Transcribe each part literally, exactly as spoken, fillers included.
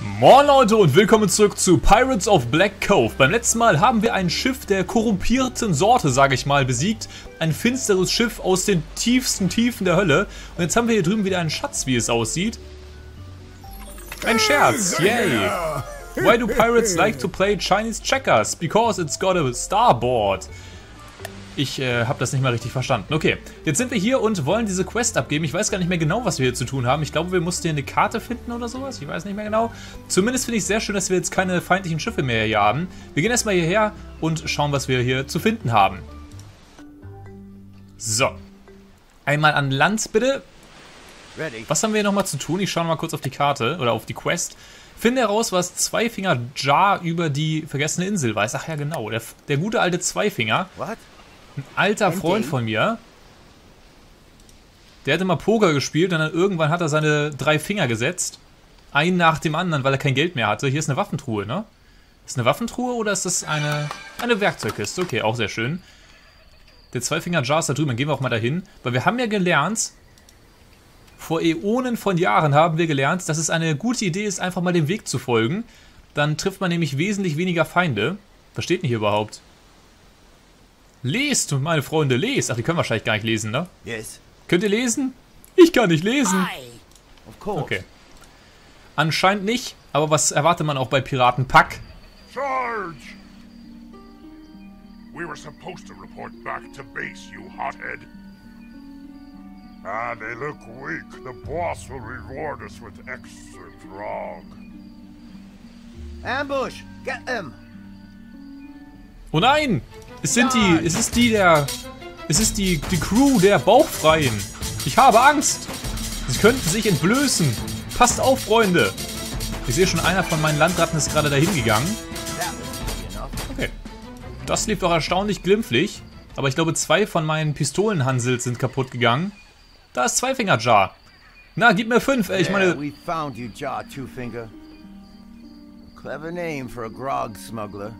Moin Leute und willkommen zurück zu Pirates of Black Cove. Beim letzten Mal haben wir ein Schiff der korrumpierten Sorte, sage ich mal, besiegt. Ein finsteres Schiff aus den tiefsten Tiefen der Hölle. Und jetzt haben wir hier drüben wieder einen Schatz, wie es aussieht. Ein Scherz, yay! Why do pirates like to play Chinese Checkers? Because it's got a starboard. Ich äh, habe das nicht mal richtig verstanden. Okay, jetzt sind wir hier und wollen diese Quest abgeben. Ich weiß gar nicht mehr genau, was wir hier zu tun haben. Ich glaube, wir mussten hier eine Karte finden oder sowas. Ich weiß nicht mehr genau. Zumindest finde ich sehr schön, dass wir jetzt keine feindlichen Schiffe mehr hier haben. Wir gehen erstmal hierher und schauen, was wir hier zu finden haben. So. Einmal an Land, bitte. Was haben wir hier nochmal zu tun? Ich schaue nochmal kurz auf die Karte oder auf die Quest. Finde heraus, was Zweifinger-Jar über die vergessene Insel weiß. Ach ja, genau. Der, der gute alte Zweifinger. Was? Ein alter Freund von mir, der hat immer Poker gespielt und dann irgendwann hat er seine drei Finger gesetzt. Einen nach dem anderen, weil er kein Geld mehr hatte. Hier ist eine Waffentruhe, ne? Ist eine Waffentruhe oder ist das eine, eine Werkzeugkiste? Okay, auch sehr schön. Der Zweifinger-Jar ist da drüben, dann gehen wir auch mal dahin. Weil wir haben ja gelernt, vor Äonen von Jahren haben wir gelernt, dass es eine gute Idee ist, einfach mal dem Weg zu folgen. Dann trifft man nämlich wesentlich weniger Feinde. Was steht denn hier überhaupt? Lest, meine Freunde, lest. Ach, die können wahrscheinlich gar nicht lesen, ne? Yes. Könnt ihr lesen? Ich kann nicht lesen. Of course. Okay. Anscheinend nicht, aber was erwartet man auch bei Piratenpack? Sarge! We were supposed to report back to base, you hothead. Ah, they look weak. The boss will reward us with extra grog. Ambush! Get them! Oh nein! Es sind die, es ist die der, es ist die, die Crew der Bauchfreien. Ich habe Angst. Sie könnten sich entblößen. Passt auf, Freunde. Ich sehe schon, einer von meinen Landratten ist gerade dahin gegangen. Okay. Das lief doch erstaunlich glimpflich. Aber ich glaube, zwei von meinen Pistolenhansels sind kaputt gegangen. Da ist Zweifinger-Jar. Na, gib mir fünf, ey. Ich meine... Clever name for a grog smuggler.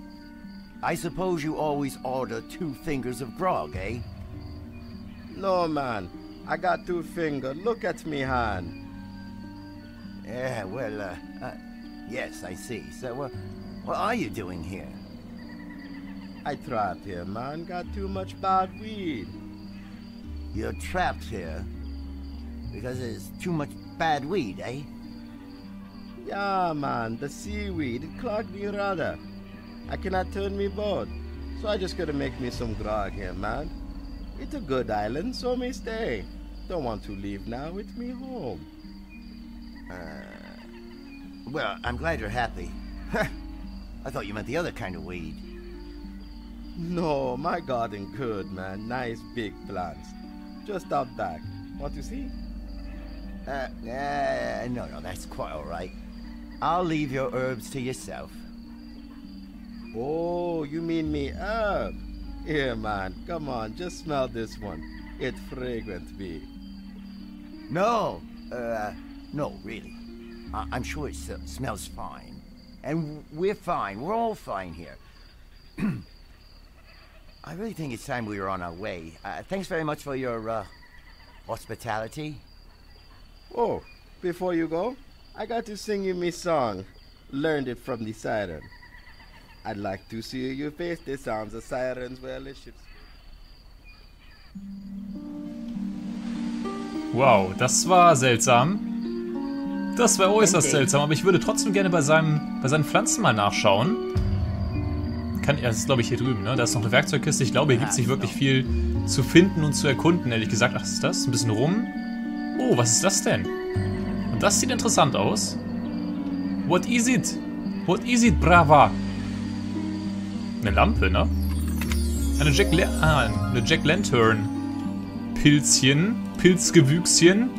I suppose you always order two fingers of grog, eh? No, man. I got two fingers. Look at me hand. Yeah, well, uh, uh, yes, I see. So, uh, what are you doing here? I trapped here, man. Got too much bad weed. You're trapped here? Because there's too much bad weed, eh? Yeah, man. The seaweed. It clogged me rather. I cannot turn me boat, so I just gotta make me some grog here, man. It's a good island, so me stay. Don't want to leave now, with me home. Uh, well, I'm glad you're happy. I thought you meant the other kind of weed. No, my garden good, man. Nice big plants. Just out back. Want to see? Uh, uh, no, no, that's quite all right. I'll leave your herbs to yourself. Oh, you mean me herb? Here, man, come on, just smell this one. It's fragrant, bee. No, uh, no, really. I I'm sure it uh, smells fine. And we're fine, we're all fine here. I really think it's time we were on our way. Uh, thanks very much for your, uh, hospitality. Oh, before you go, I got to sing you me song. Learned it from the siren. I'd like to see you face the sounds of sirens where the ships. Wow, das war seltsam. Das war äußerst seltsam, aber ich würde trotzdem gerne bei seinem, bei seinen Pflanzen mal nachschauen. Kann, das ist glaube ich hier drüben, ne? Da ist noch eine Werkzeugkiste. Ich glaube, hier gibt es nicht wirklich viel zu finden und zu erkunden, ehrlich gesagt. Ach, ist das? Ein bisschen rum. Oh, was ist das denn? Und das sieht interessant aus. What is it? What is it, brava? Eine Lampe, ne? Eine Jack, ah, eine Jack Lantern. Pilzchen. Pilzgewüchschen.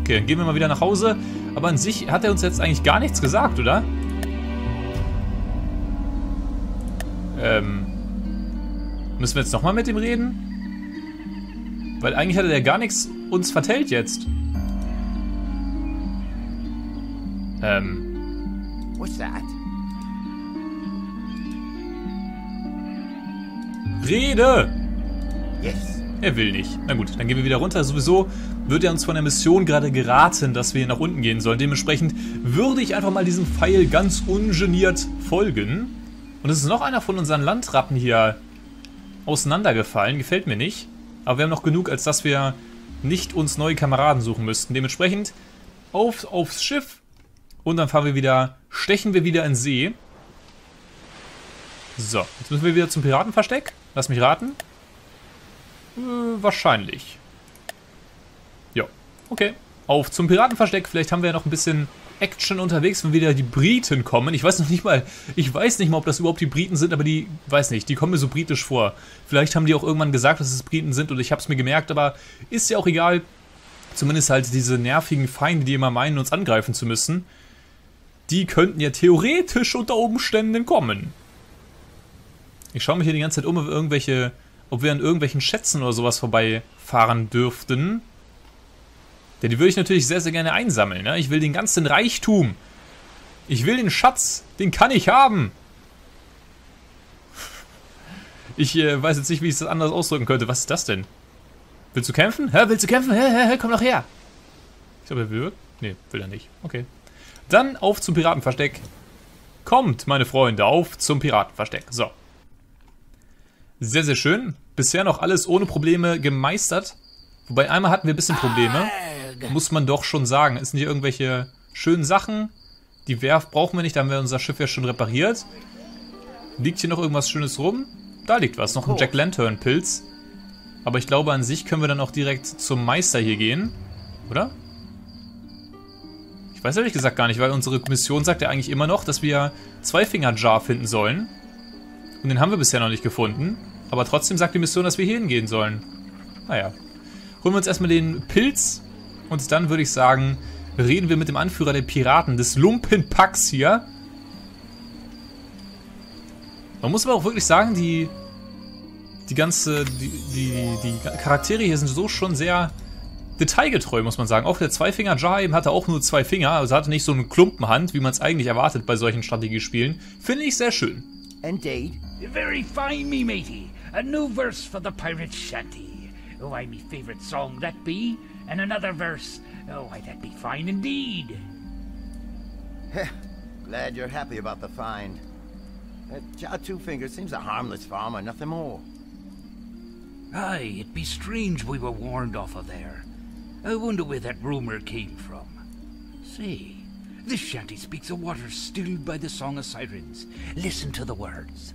Okay, dann gehen wir mal wieder nach Hause. Aber an sich hat er uns jetzt eigentlich gar nichts gesagt, oder? Ähm. Müssen wir jetzt nochmal mit ihm reden? Weil eigentlich hat er ja gar nichts uns vertellt jetzt. Ähm. What's that? Rede! Yes. Er will nicht. Na gut, dann gehen wir wieder runter. Sowieso wird er uns von der Mission gerade geraten, dass wir nach unten gehen sollen. Dementsprechend würde ich einfach mal diesem Pfeil ganz ungeniert folgen. Und es ist noch einer von unseren Landratten hier auseinandergefallen. Gefällt mir nicht. Aber wir haben noch genug, als dass wir nicht uns neue Kameraden suchen müssten. Dementsprechend auf, aufs Schiff. Und dann fahren wir wieder, stechen wir wieder in See. So, jetzt müssen wir wieder zum Piratenversteck. Lass mich raten. Äh, wahrscheinlich. Ja, okay. Auf zum Piratenversteck. Vielleicht haben wir ja noch ein bisschen Action unterwegs, wenn wieder die Briten kommen. Ich weiß noch nicht mal, ich weiß nicht mal, ob das überhaupt die Briten sind, aber die, weiß nicht, die kommen mir so britisch vor. Vielleicht haben die auch irgendwann gesagt, dass es Briten sind und ich habe es mir gemerkt, aber ist ja auch egal. Zumindest halt diese nervigen Feinde, die immer meinen, uns angreifen zu müssen. Die könnten ja theoretisch unter Umständen kommen. Ich schaue mich hier die ganze Zeit um, ob wir, irgendwelche, ob wir an irgendwelchen Schätzen oder sowas vorbeifahren dürften. Ja, die würde ich natürlich sehr, sehr gerne einsammeln. Ne? Ich will den ganzen Reichtum. Ich will den Schatz. Den kann ich haben. Ich äh, weiß jetzt nicht, wie ich das anders ausdrücken könnte. Was ist das denn? Willst du kämpfen? Hä? Willst du kämpfen? Hä? Hä? Hä? Komm doch her. Ich glaube, er will. Ne, will er nicht. Okay. Dann auf zum Piratenversteck. Kommt, meine Freunde, auf zum Piratenversteck. So. Sehr, sehr schön. Bisher noch alles ohne Probleme gemeistert. Wobei einmal hatten wir ein bisschen Probleme. Muss man doch schon sagen. Es sind hier irgendwelche schönen Sachen. Die Werft brauchen wir nicht. Da haben wir unser Schiff ja schon repariert. Liegt hier noch irgendwas Schönes rum? Da liegt was. Noch ein Jack Lantern Pilz. Aber ich glaube, an sich können wir dann auch direkt zum Meister hier gehen. Oder? Ich weiß ehrlich gesagt gar nicht, weil unsere Mission sagt ja eigentlich immer noch, dass wir Zweifinger-Jar finden sollen. Und den haben wir bisher noch nicht gefunden. Aber trotzdem sagt die Mission, dass wir hier hingehen sollen. Naja. Holen wir uns erstmal den Pilz. Und dann würde ich sagen, reden wir mit dem Anführer der Piraten, des Lumpenpacks hier. Man muss aber auch wirklich sagen, die, die ganze, die, die, die Charaktere hier sind so schon sehr detailgetreu, muss man sagen. Auch der Zweifinger-Jar eben hatte auch nur zwei Finger, also hatte nicht so eine Klumpenhand, wie man es eigentlich erwartet bei solchen Strategiespielen. Finde ich sehr schön. Indeed. Very fine, me matey. A new verse for the pirate shanty. Oh, why, me favorite song that be, and another verse. Oh, why, that be fine indeed. Glad you're happy about the find. That Jaw Two Fingers seems a harmless farmer, nothing more. Aye, it be strange we were warned off of there. I wonder where that rumor came from. See. This shanty speaks of water stilled by the song of sirens. Listen to the words.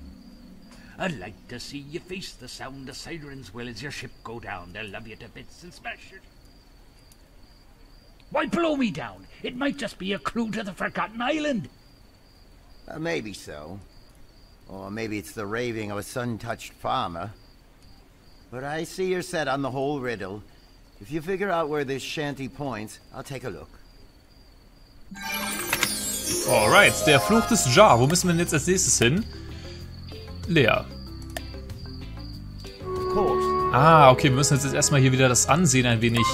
I'd like to see you face the sound of sirens well as your ship go down. They'll love you to bits and smash your... Why, blow me down! It might just be a clue to the Forgotten Island. Uh, maybe so. Or maybe it's the raving of a sun-touched farmer. But I see you're set on the whole riddle. If you figure out where this shanty points, I'll take a look. Alright, der Fluch des Jar. Wo müssen wir denn jetzt als nächstes hin? Leer. Ah, okay, wir müssen jetzt erstmal hier wieder das Ansehen ein wenig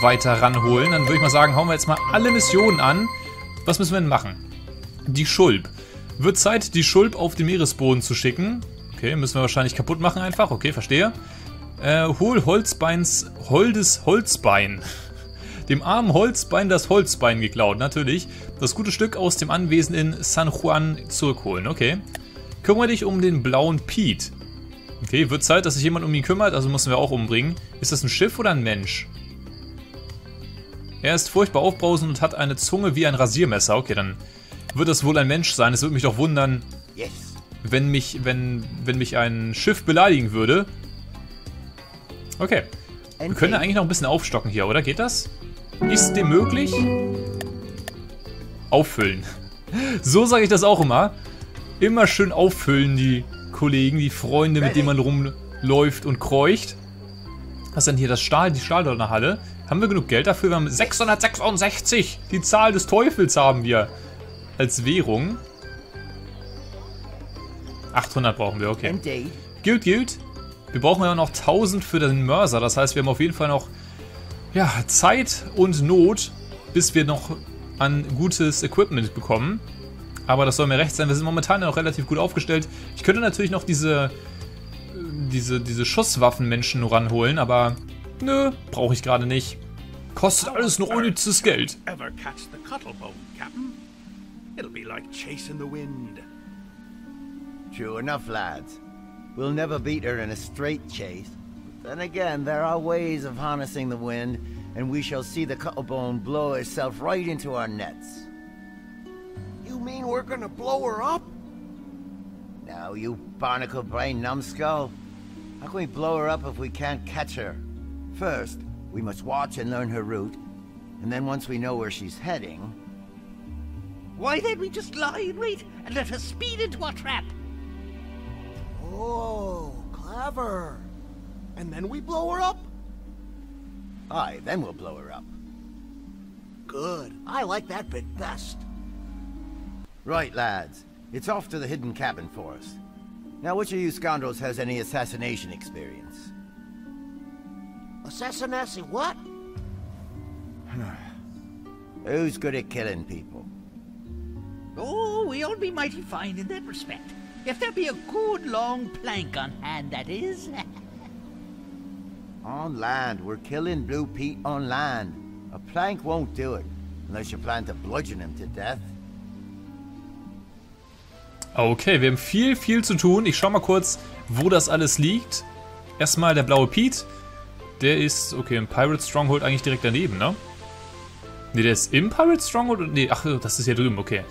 weiter ranholen. Dann würde ich mal sagen, hauen wir jetzt mal alle Missionen an. Was müssen wir denn machen? Die Schulp. Wird Zeit, die Schulp auf den Meeresboden zu schicken. Okay, müssen wir wahrscheinlich kaputt machen einfach. Okay, verstehe. Äh, hol Holzbeins holdes Holzbein. Dem armen Holzbein das Holzbein geklaut, natürlich. Das gute Stück aus dem Anwesen in San Juan zurückholen, okay. Kümmere dich um den blauen Pete. Okay, wird Zeit, dass sich jemand um ihn kümmert, also müssen wir auch umbringen. Ist das ein Schiff oder ein Mensch? Er ist furchtbar aufbrausend und hat eine Zunge wie ein Rasiermesser. Okay, dann wird das wohl ein Mensch sein. Es würde mich doch wundern, wenn mich, wenn, wenn mich ein Schiff beleidigen würde. Okay, wir können eigentlich noch ein bisschen aufstocken hier, oder? Geht das? Ist dem möglich? Auffüllen. So sage ich das auch immer. Immer schön auffüllen, die Kollegen, die Freunde, mit denen man rumläuft und kreucht. Was ist denn hier? Das Stahl, die Stahldonnerhalle. Haben wir genug Geld dafür? Wir haben sechshundertsechsundsechzig. Die Zahl des Teufels haben wir als Währung. achthundert brauchen wir, okay. Gilt, gilt. Wir brauchen ja noch tausend für den Mörser. Das heißt, wir haben auf jeden Fall noch... Ja, Zeit und Not, bis wir noch an gutes Equipment bekommen. Aber das soll mir recht sein. Wir sind momentan noch relativ gut aufgestellt. Ich könnte natürlich noch diese, diese, diese Schusswaffenmenschen nur ranholen, aber nö, brauche ich gerade nicht. Kostet alles nur unnützes Geld. It'll be like chasing the wind. True enough, lads. We'll never beat her in a straight chase. But then again, there are ways of harnessing the wind, and we shall see the cuttlebone blow itself right into our nets. You mean we're gonna blow her up? Now, you barnacle-brained numbskull. How can we blow her up if we can't catch her? First, we must watch and learn her route, and then once we know where she's heading... Why then we just lie in wait and let her speed into our trap? Oh, clever. And then we blow her up? Aye, then we'll blow her up. Good. I like that bit best. Right, lads. It's off to the hidden cabin for us. Now, which of you scoundrels has any assassination experience? Assassination what? Who's good at killing people? Oh, we all be mighty fine in that respect. If there be a good long plank on hand, that is. On land, we're killing Blue Pete on land. A plank won't do it, unless you plan to bludgeon him to death. Okay, wir haben viel, viel zu tun. Ich schau mal kurz, wo das alles liegt. Erstmal der blaue Pete. Der ist, okay, im Pirate Stronghold eigentlich direkt daneben, ne? Ne, der ist im Pirate Stronghold? Ne, ach, das ist hier drüben, okay.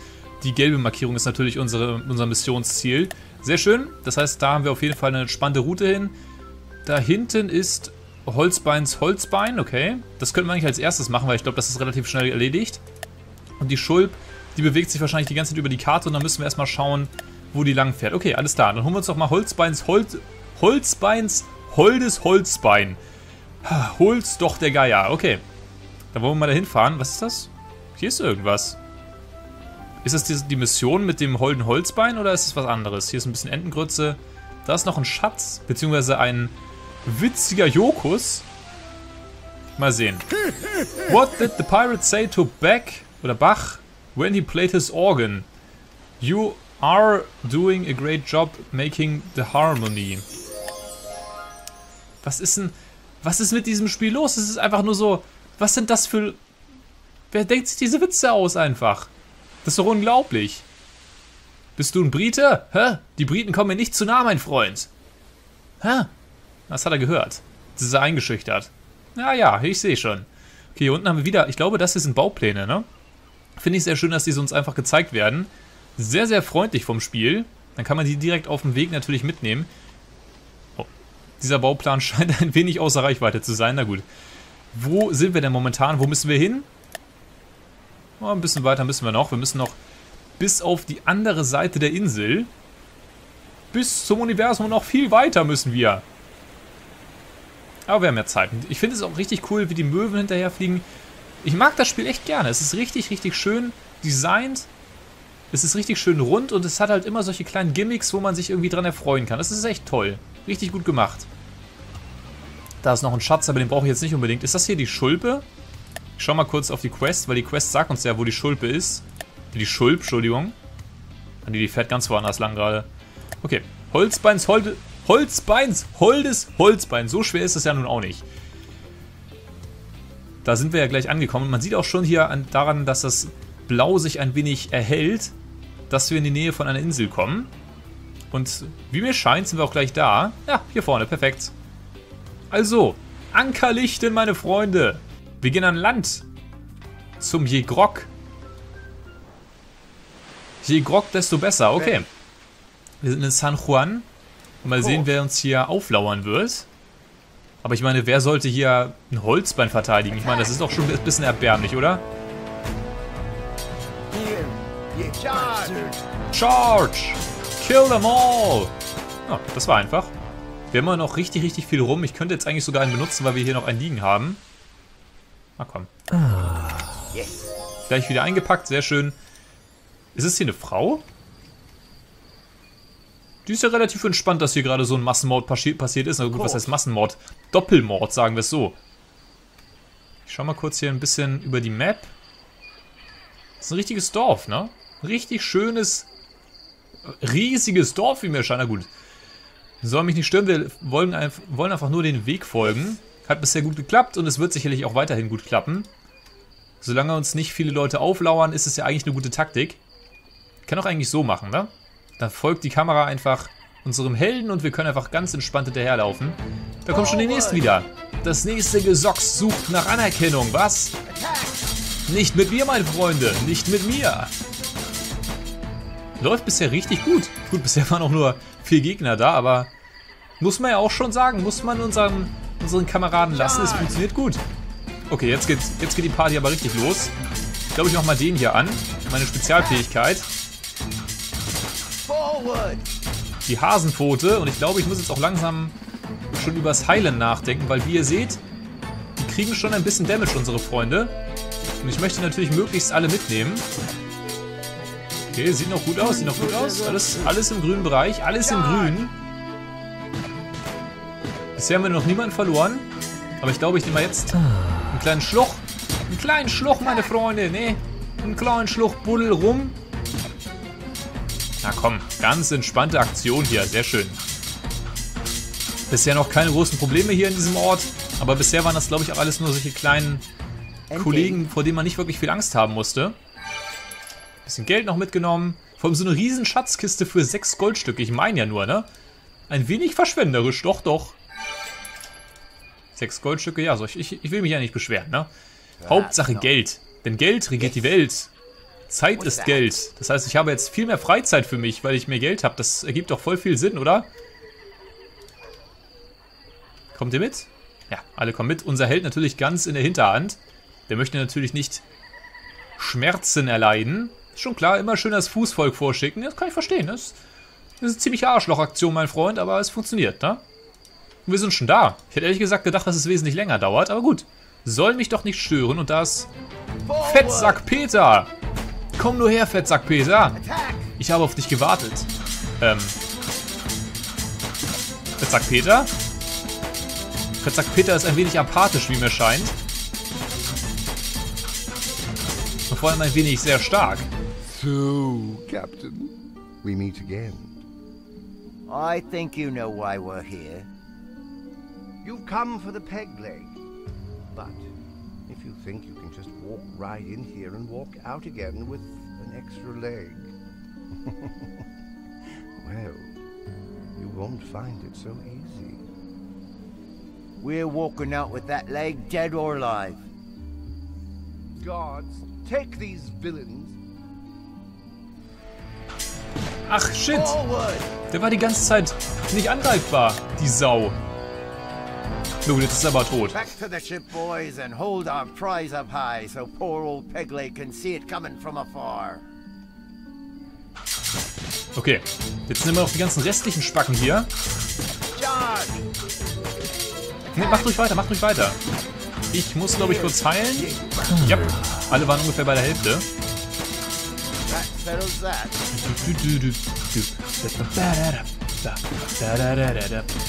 Die gelbe Markierung ist natürlich unsere, unser Missionsziel. Sehr schön. Das heißt, da haben wir auf jeden Fall eine spannende Route hin. Da hinten ist Holzbeins Holzbein. Okay. Das könnten wir eigentlich als erstes machen, weil ich glaube, das ist relativ schnell erledigt. Und die Schulp, die bewegt sich wahrscheinlich die ganze Zeit über die Karte. Und dann müssen wir erstmal schauen, wo die lang fährt. Okay, alles klar. Dann holen wir uns doch mal Holzbeins Holz, Holzbeins Holdes Holzbein. Holz doch der Geier. Okay. Dann wollen wir mal da hinfahren. Was ist das? Hier ist irgendwas. Ist das die, die Mission mit dem holden Holzbein oder ist es was anderes? Hier ist ein bisschen Entengrütze. Da ist noch ein Schatz, beziehungsweise ein witziger Jokus. Mal sehen. What did the pirate say to Beck, oder Bach, when he played his organ? You are doing a great job making the harmony. Was ist denn, was ist mit diesem Spiel los? Es ist einfach nur so, was sind das für, wer denkt sich diese Witze aus einfach? Das ist doch unglaublich. Bist du ein Brite? Hä? Die Briten kommen mir nicht zu nah, mein Freund. Hä? Das hat er gehört. Das ist er eingeschüchtert. Ja, ja, ich sehe schon. Okay, hier unten haben wir wieder... Ich glaube, das hier sind Baupläne, ne? Finde ich sehr schön, dass diese uns einfach gezeigt werden. Sehr, sehr freundlich vom Spiel. Dann kann man die direkt auf dem Weg natürlich mitnehmen. Oh. Dieser Bauplan scheint ein wenig außer Reichweite zu sein. Na gut. Wo sind wir denn momentan? Wo müssen wir hin? Oh, ein bisschen weiter müssen wir noch. Wir müssen noch bis auf die andere Seite der Insel. Bis zum Universum und noch viel weiter müssen wir. Aber wir haben ja Zeit. Ich finde es auch richtig cool, wie die Möwen hinterherfliegen. Ich mag das Spiel echt gerne. Es ist richtig, richtig schön designt. Es ist richtig schön rund und es hat halt immer solche kleinen Gimmicks, wo man sich irgendwie dran erfreuen kann. Das ist echt toll. Richtig gut gemacht. Da ist noch ein Schatz, aber den brauche ich jetzt nicht unbedingt. Ist das hier die Schulpe? Ich schau mal kurz auf die Quest, weil die Quest sagt uns ja, wo die Schulpe ist. Die Schulp, Entschuldigung. Die, die fährt ganz woanders lang gerade. Okay, Holzbeins, Holde, Holzbeins, Holdes, Holzbein. So schwer ist das ja nun auch nicht. Da sind wir ja gleich angekommen. Man sieht auch schon hier an, daran, dass das Blau sich ein wenig erhellt, dass wir in die Nähe von einer Insel kommen. Und wie mir scheint, sind wir auch gleich da. Ja, hier vorne, perfekt. Also, Ankerlichten, meine Freunde. Wir gehen an Land. Zum Je Grog. Je Grog, desto besser. Okay. Wir sind in San Juan. Und mal sehen, wer uns hier auflauern wird. Aber ich meine, wer sollte hier ein Holzbein verteidigen? Ich meine, das ist doch schon ein bisschen erbärmlich, oder? Charge! Kill them all! Oh, das war einfach. Wir haben immer noch richtig, richtig viel rum. Ich könnte jetzt eigentlich sogar einen benutzen, weil wir hier noch einen liegen haben. Na komm. Yes. Gleich wieder eingepackt, sehr schön. Ist es hier eine Frau? Die ist ja relativ entspannt, dass hier gerade so ein Massenmord passi passiert ist. Na gut, was heißt Massenmord? Doppelmord, sagen wir es so. Ich schau mal kurz hier ein bisschen über die Map. Das ist ein richtiges Dorf, ne? Ein richtig schönes, riesiges Dorf, wie mir scheint. Na gut. Soll mich nicht stören, wir wollen einfach nur den Weg folgen. Hat bisher gut geklappt und es wird sicherlich auch weiterhin gut klappen. Solange uns nicht viele Leute auflauern, ist es ja eigentlich eine gute Taktik. Ich kann auch eigentlich so machen, ne? Dann folgt die Kamera einfach unserem Helden und wir können einfach ganz entspannt hinterherlaufen. Da kommt schon die nächste wieder. Das nächste Gesocks sucht nach Anerkennung, was? Nicht mit mir, meine Freunde, nicht mit mir. Läuft bisher richtig gut. Gut, bisher waren auch nur vier Gegner da, aber muss man ja auch schon sagen, muss man unseren, unseren Kameraden lassen, es funktioniert gut. Okay, jetzt, geht's, jetzt geht die Party aber richtig los. Ich glaube, ich mache mal den hier an, meine Spezialfähigkeit. Die Hasenpfote und ich glaube, ich muss jetzt auch langsam schon übers Heilen nachdenken, weil wie ihr seht, die kriegen schon ein bisschen Damage, unsere Freunde. Und ich möchte natürlich möglichst alle mitnehmen. Okay, sieht noch gut aus, sieht noch gut aus. Alles, alles im grünen Bereich, alles im Grün. Bisher haben wir noch niemanden verloren. Aber ich glaube, ich nehme mal jetzt einen kleinen Schluch. Einen kleinen Schluch, meine Freunde, ne? Einen kleinen Schluch Buddel rum. Na komm, ganz entspannte Aktion hier, sehr schön. Bisher noch keine großen Probleme hier in diesem Ort. Aber bisher waren das, glaube ich, auch alles nur solche kleinen Kollegen, vor denen man nicht wirklich viel Angst haben musste. Bisschen Geld noch mitgenommen. Vor allem so eine riesen Schatzkiste für sechs Goldstücke. Ich meine ja nur, ne? Ein wenig verschwenderisch, doch, doch. Sechs Goldstücke, ja, so ich, ich, ich will mich ja nicht beschweren, ne? Ja, Hauptsache no. Geld. Denn Geld regiert die Welt. Zeit ist Geld. Das heißt, ich habe jetzt viel mehr Freizeit für mich, weil ich mehr Geld habe. Das ergibt doch voll viel Sinn, oder? Kommt ihr mit? Ja, alle kommen mit. Unser Held natürlich ganz in der Hinterhand. Der möchte natürlich nicht Schmerzen erleiden. Ist schon klar, immer schön das Fußvolk vorschicken. Das kann ich verstehen. Das ist eine ziemliche Arschlochaktion, mein Freund, aber es funktioniert, ne? Und wir sind schon da. Ich hätte ehrlich gesagt gedacht, dass es wesentlich länger dauert, aber gut. Soll mich doch nicht stören und das... Fettsack Peter! Komm nur her, Fettsack Peter! Ich habe auf dich gewartet. Ähm... Fettsack Peter? Fettsack Peter ist ein wenig apathisch, wie mir scheint. Und vor allem ein wenig sehr stark. So, Captain, we meet again. I think you know why we're here. You've come for the peg leg. But if you think you can just walk right in here and walk out again with an extra leg, well, you won't find it so easy. We're walking out with that leg, dead or alive. Guards, take these villains. Ach, shit. Der war die ganze Zeit nicht angreifbar, die Sau. So, jetzt ist er aber tot. Back to the ship, boys, and hold our prize up high, so poor old Pegleg can see it coming from afar. Okay, jetzt nehmen wir noch die ganzen restlichen Spacken hier. Nee, macht ruhig weiter, macht ruhig weiter. Ich muss, glaube ich, kurz heilen. Ja, alle waren ungefähr bei der Hälfte.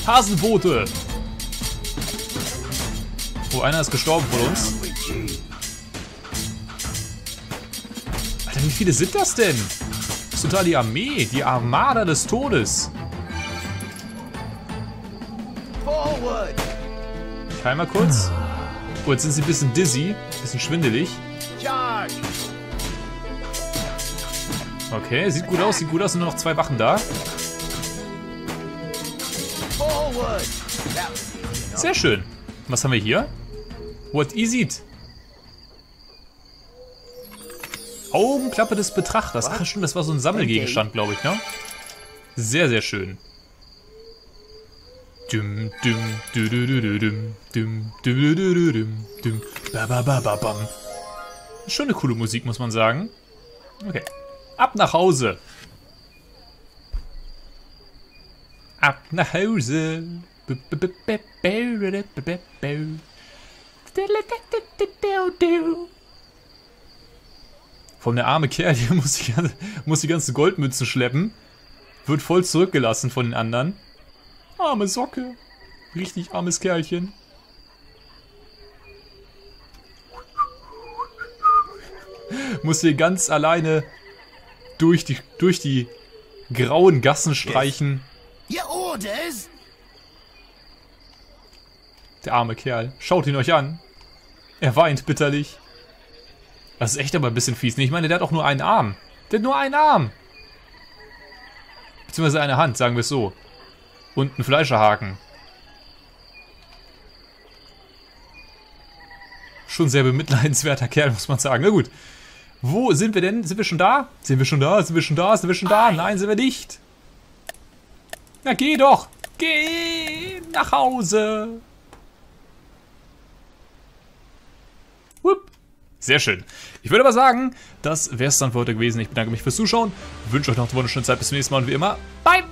Hasenboote! Oh, einer ist gestorben von uns. Alter, wie viele sind das denn? Das ist total die Armee, die Armada des Todes. Ich heile mal kurz. Oh, jetzt sind sie ein bisschen dizzy, ein bisschen schwindelig. Okay, sieht gut aus, sieht gut aus. Nur noch zwei Wachen da. Sehr schön. Was haben wir hier? What is it? Augenklappe des Betrachters. Ach stimmt, das war so ein Sammelgegenstand, glaube ich, ne? Sehr, sehr schön. Düm, düm, dü, dü, dü, dü, düm, düm, dü, dü, dü, düm, düm, ba, ba, ba, ba, bam. Schöne, coole Musik, muss man sagen. Okay. Ab nach Hause. Ab nach Hause. Von der arme Kerl hier muss die, ganze, muss die ganze Goldmünze schleppen. Wird voll zurückgelassen von den anderen. Arme Socke. Richtig armes Kerlchen. Muss hier ganz alleine durch die, durch die grauen Gassen streichen. Your orders? Der arme Kerl. Schaut ihn euch an. Er weint bitterlich. Das ist echt aber ein bisschen fies. Ich meine, der hat auch nur einen Arm. Der hat nur einen Arm. Beziehungsweise eine Hand, sagen wir es so. Und einen Fleischerhaken. Schon sehr bemitleidenswerter Kerl, muss man sagen. Na gut. Wo sind wir denn? Sind wir schon da? Sind wir schon da? Sind wir schon da? Sind wir schon da? Nein, sind wir nicht. Na geh doch. Geh nach Hause. Whoop. Sehr schön. Ich würde aber sagen, das wäre es dann für heute gewesen. Ich bedanke mich fürs Zuschauen. Wünsche euch noch eine wunderschöne Zeit. Bis zum nächsten Mal und wie immer. Bye.